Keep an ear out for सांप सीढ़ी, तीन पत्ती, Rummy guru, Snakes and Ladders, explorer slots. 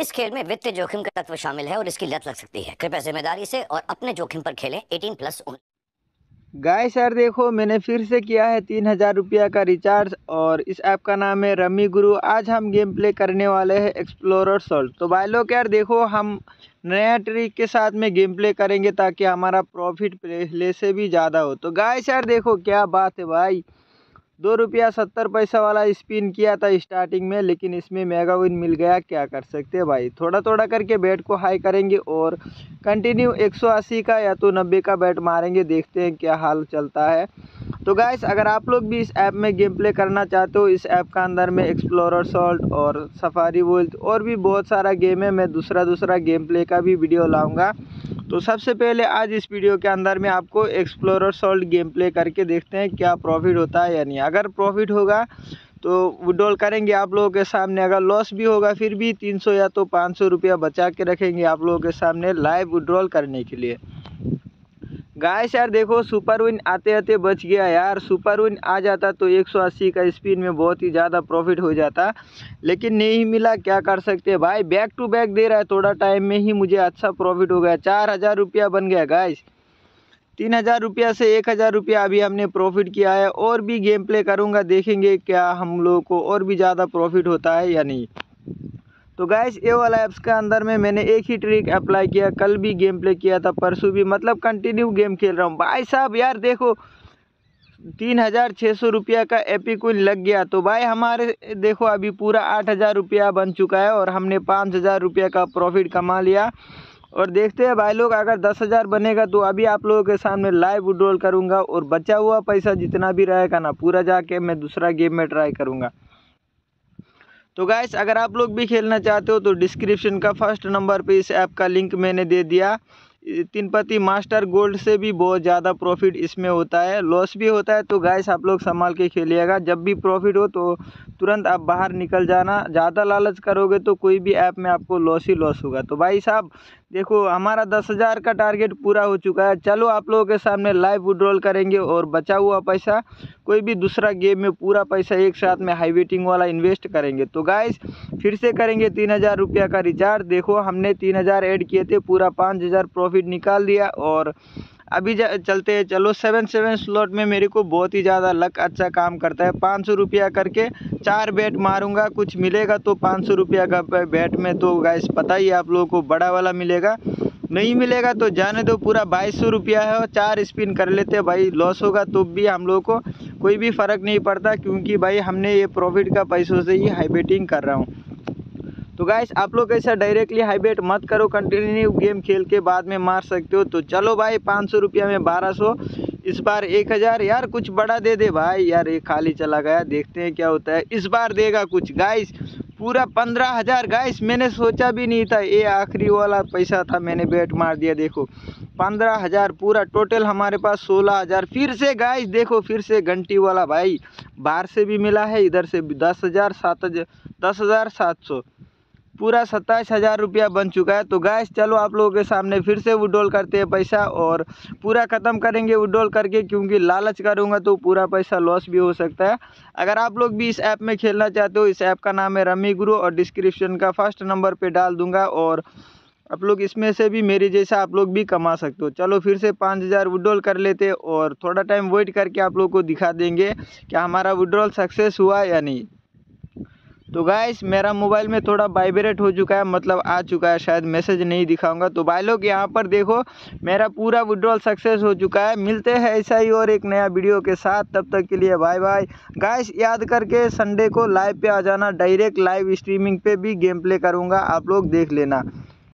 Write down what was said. इस खेल में वित्तीय जोखिम का तत्व शामिल है और इसकी लत लग सकती है। कृपया जिम्मेदारी से और अपने जोखिम पर खेलें। 18+ गाइस यार देखो मैंने फिर से किया है 3000 रुपया का रिचार्ज और इस ऐप का नाम है रमी गुरु। आज हम गेम प्ले करने वाले हैं एक्सप्लोरर सॉल्ट। तो भाई लोग यार देखो हम नया ट्रिक के साथ में गेम प्ले करेंगे ताकि हमारा प्रॉफिट पहले से भी ज़्यादा हो। तो गाइस यार देखो क्या बात है भाई, 2 रुपया 70 पैसा वाला स्पिन किया था स्टार्टिंग में लेकिन इसमें मेगा विन मिल गया। क्या कर सकते हैं भाई, थोड़ा थोड़ा करके बैट को हाई करेंगे और कंटिन्यू 180 का या तो 90 का बैट मारेंगे, देखते हैं क्या हाल चलता है। तो गाइस अगर आप लोग भी इस ऐप में गेम प्ले करना चाहते हो, इस ऐप का अंदर में एक्सप्लोरर सॉल्ट और सफारी वर्ल्ड और भी बहुत सारा गेम है। मैं दूसरा गेम प्ले का भी वीडियो लाऊँगा। तो सबसे पहले आज इस वीडियो के अंदर में आपको एक्सप्लोरर सॉल्ट गेम प्ले करके देखते हैं क्या प्रॉफिट होता है या नहीं। अगर प्रॉफिट होगा तो विड्रॉल करेंगे आप लोगों के सामने, अगर लॉस भी होगा फिर भी 300 या तो 500 रुपया बचा के रखेंगे आप लोगों के सामने लाइव विड्रॉल करने के लिए। गाइस यार देखो सुपर विन आते आते बच गया यार, सुपर विन आ जाता तो 180 का स्पिन में बहुत ही ज़्यादा प्रॉफिट हो जाता, लेकिन नहीं मिला। क्या कर सकते हैं भाई, बैक टू बैक दे रहा है, थोड़ा टाइम में ही मुझे अच्छा प्रॉफिट हो गया। 4000 रुपया बन गया गाइस, 3000 रुपया से 1000 रुपया अभी हमने प्रॉफिट किया है। और भी गेम प्ले करूँगा, देखेंगे क्या हम लोगों को और भी ज़्यादा प्रॉफिट होता है या नहीं। तो गाइस ये वाला ऐप्स के अंदर में मैंने एक ही ट्रिक अप्लाई किया, कल भी गेम प्ले किया था, परसों भी, मतलब कंटिन्यू गेम खेल रहा हूँ भाई साहब। यार देखो 3600 रुपया का एपिक विन लग गया। तो भाई हमारे देखो अभी पूरा 8000 रुपया बन चुका है और हमने 5000 रुपया का प्रॉफिट कमा लिया। और देखते हैं भाई लोग अगर 10,000 बनेगा तो अभी आप लोगों के सामने लाइव विड्रॉल करूँगा और बचा हुआ पैसा जितना भी रहेगा ना पूरा जाके मैं दूसरा गेम में ट्राई करूँगा। तो गाइस अगर आप लोग भी खेलना चाहते हो तो डिस्क्रिप्शन का फर्स्ट नंबर पे इस ऐप का लिंक मैंने दे दिया। तीन पत्ती मास्टर गोल्ड से भी बहुत ज़्यादा प्रॉफिट इसमें होता है, लॉस भी होता है। तो गाइस आप लोग संभाल के खेलिएगा, जब भी प्रॉफिट हो तो तुरंत आप बाहर निकल जाना। ज़्यादा लालच करोगे तो कोई भी ऐप में आपको लॉस ही लॉस होगा। तो भाई साहब देखो हमारा 10,000 का टारगेट पूरा हो चुका है। चलो आप लोगों के सामने लाइव विड्रॉल करेंगे और बचा हुआ पैसा कोई भी दूसरा गेम में पूरा पैसा एक साथ में हाई वेटिंग वाला इन्वेस्ट करेंगे। तो गाइस फिर से करेंगे 3000 रुपया का रिचार्ज। देखो हमने 3000 ऐड किए थे, पूरा 5000 प्रॉफिट निकाल दिया। और अभी चलते हैं, चलो 7-7 स्लॉट में मेरे को बहुत ही ज़्यादा लक अच्छा काम करता है। 500 रुपया करके 4 बैट मारूंगा, कुछ मिलेगा तो 500 रुपया का बैट में तो गाइस पता ही आप लोगों को बड़ा वाला मिलेगा, नहीं मिलेगा तो जाने दो, पूरा 2200 रुपया है। और 4 स्पिन कर लेते हैं भाई, लॉस होगा तो भी हम लोग को कोई भी फ़र्क नहीं पड़ता क्योंकि भाई हमने ये प्रॉफिट का पैसों से ही हाई बेटिंग कर रहा हूँ। तो गाइस आप लोग ऐसा डायरेक्टली हाई बेट मत करो, कंटिन्यू गेम खेल के बाद में मार सकते हो। तो चलो भाई 500 रुपया में 1200, इस बार 1000। यार कुछ बड़ा दे दे भाई, यार ये खाली चला गया, देखते हैं क्या होता है। इस बार देगा कुछ गाइस, पूरा 15000। गाइस मैंने सोचा भी नहीं था, ये आखिरी वाला पैसा था, मैंने बेट मार दिया। देखो 15000 पूरा टोटल हमारे पास 16000। फिर से गाइस देखो फिर से घंटी वाला भाई, बाहर से भी मिला है, इधर से 10,700, पूरा 27,000 रुपया बन चुका है। तो गाइस चलो आप लोगों के सामने फिर से विड्रॉल करते हैं पैसा और पूरा ख़त्म करेंगे विड्रॉल करके, क्योंकि लालच करूंगा तो पूरा पैसा लॉस भी हो सकता है। अगर आप लोग भी इस ऐप में खेलना चाहते हो, इस ऐप का नाम है रमी गुरु और डिस्क्रिप्शन का फर्स्ट नंबर पे डाल दूंगा और आप लोग इसमें से भी मेरे जैसा आप लोग भी कमा सकते हो। चलो फिर से 5000 विड्रॉल कर लेते और थोड़ा टाइम वेट करके आप लोग को दिखा देंगे कि हमारा विड्रॉल सक्सेस हुआ या नहीं। तो गाइस मेरा मोबाइल में थोड़ा वाइब्रेट हो चुका है, मतलब आ चुका है, शायद मैसेज नहीं दिखाऊंगा। तो भाई लोग यहाँ पर देखो मेरा पूरा विड्रॉल सक्सेस हो चुका है। मिलते हैं ऐसा ही और एक नया वीडियो के साथ, तब तक के लिए बाय बाय। गाइस याद करके संडे को लाइव पे आ जाना, डायरेक्ट लाइव स्ट्रीमिंग पे भी गेम प्ले करूँगा, आप लोग देख लेना।